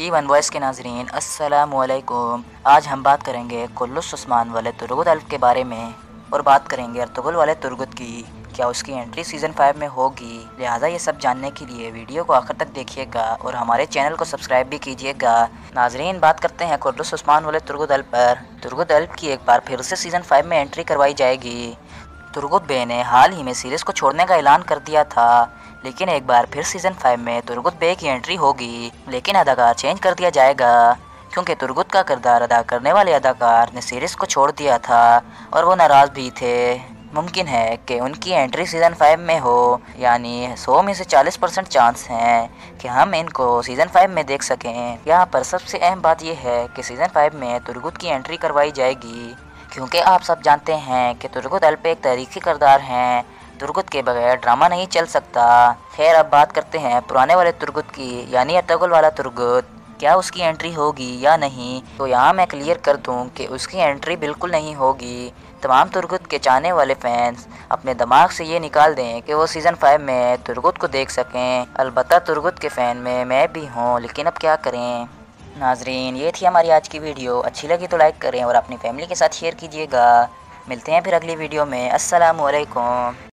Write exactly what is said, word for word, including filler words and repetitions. सी one voice के नाजरीन अस्सलामुअलैकुम। आज हम बात करेंगे कर्लोस ओस्मान वाले तुर्गुत अल्प के बारे में और बात करेंगे अर्तुगरुल वाले तुर्गुत की, क्या उसकी एंट्री सीज़न फाइव में होगी। लिहाजा ये सब जानने के लिए वीडियो को आखिर तक देखिएगा और हमारे चैनल को सब्सक्राइब भी कीजिएगा। नाजरीन बात करते हैं कर्लोस ओस्मान वाले तुर्गुत अल्प पर। तुर्गुत अल्प की एक बार फिर से सीज़न फाइव में एंट्री करवाई जाएगी। तुर्गुत बे ने हाल ही में सीरीज़ को छोड़ने का ऐलान कर दिया था, लेकिन एक बार फिर सीज़न फाइव में तुर्गुत बे की एंट्री होगी, लेकिन अदाकार चेंज कर दिया जाएगा क्योंकि तुर्गुत का किरदार अदा करने वाले अदाकार ने सीरीज़ को छोड़ दिया था और वो नाराज़ भी थे। मुमकिन है कि उनकी एंट्री सीज़न फाइव में हो, यानी सौ में से चालीस परसेंट चांस हैं कि हम इनको सीज़न फाइव में देख सकें। यहाँ पर सबसे अहम बात यह है कि सीज़न फाइव में तुर्गुत की एंट्री करवाई जाएगी, क्योंकि आप सब जानते हैं कि तुर्गुत अल्प एक तारीखी किरदार हैं। तुर्गुत के बगैर ड्रामा नहीं चल सकता। खैर अब बात करते हैं पुराने वाले तुर्गुत की, यानी अर्तुगरुल वाला तुर्गुत। क्या उसकी एंट्री होगी या नहीं? तो यहाँ मैं क्लियर कर दूँ कि उसकी एंट्री बिल्कुल नहीं होगी। तमाम तुर्गुत के चाहने वाले फैंस अपने दिमाग से ये निकाल दें कि वो सीज़न फाइव में तुर्गुत को देख सकें। अलबत्ता तुर्गुत के फ़ैन में मैं भी हूँ, लेकिन अब क्या करें। नाजरीन ये थी हमारी आज की वीडियो। अच्छी लगी तो लाइक करें और अपनी फैमिली के साथ शेयर कीजिएगा। मिलते हैं फिर अगली वीडियो में। अस्सलामुअलैकुम।